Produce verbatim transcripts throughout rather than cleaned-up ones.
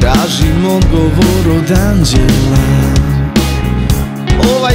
Tražim odgovor od anđela. Ovaj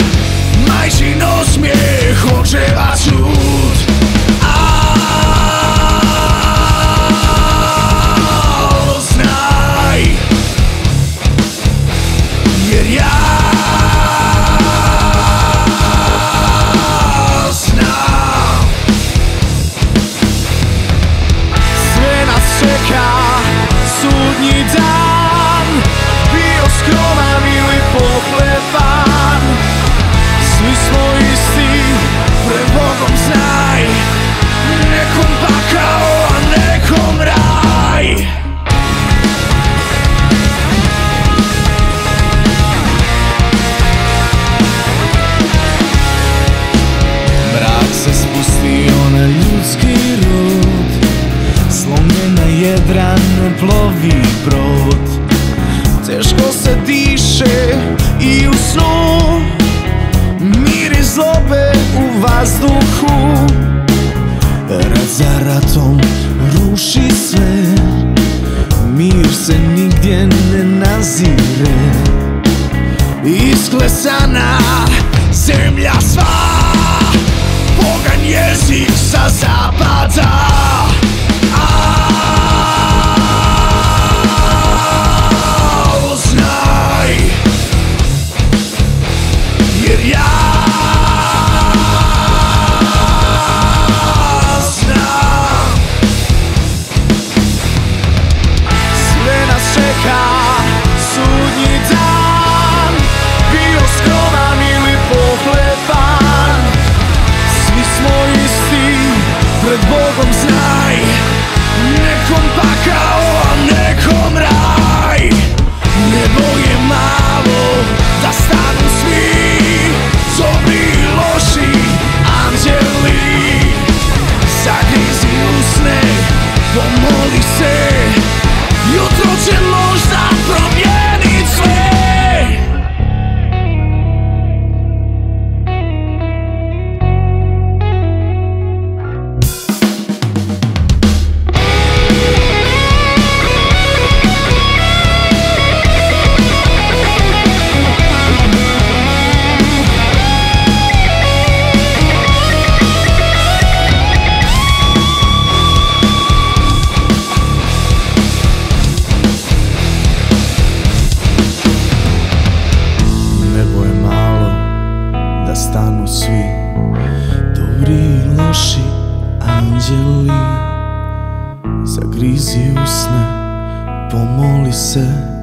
majčin osmijeh očeva sud. Sudnji dan, bio skroman ili pohlepan, svi smo isti, pred Bogom znaj, nekom pakao, a nekom raj. Mrak se spustio na ljudski rod, slomljena jedran plovi brod. Teško se diše i u snu, miri zlobe u vazduhu. Rat za ratom ruši sve, mir se nigdje ne nazire. Isklesana zemlja sva, pogan jezik sa zapada. Sudnji dan, bio skroman ili pohlepan, svi smo isti, pred Bogom znaj, nekom pakao, a nekom raj. Nebo je malo da stanu svi, dobri i loši anđeli. Zagrizi usne, pomoli se, jutro će možda promijenit sve. Stanu svi, dobri i loši anđeli. Zagrizi usne, pomoli se.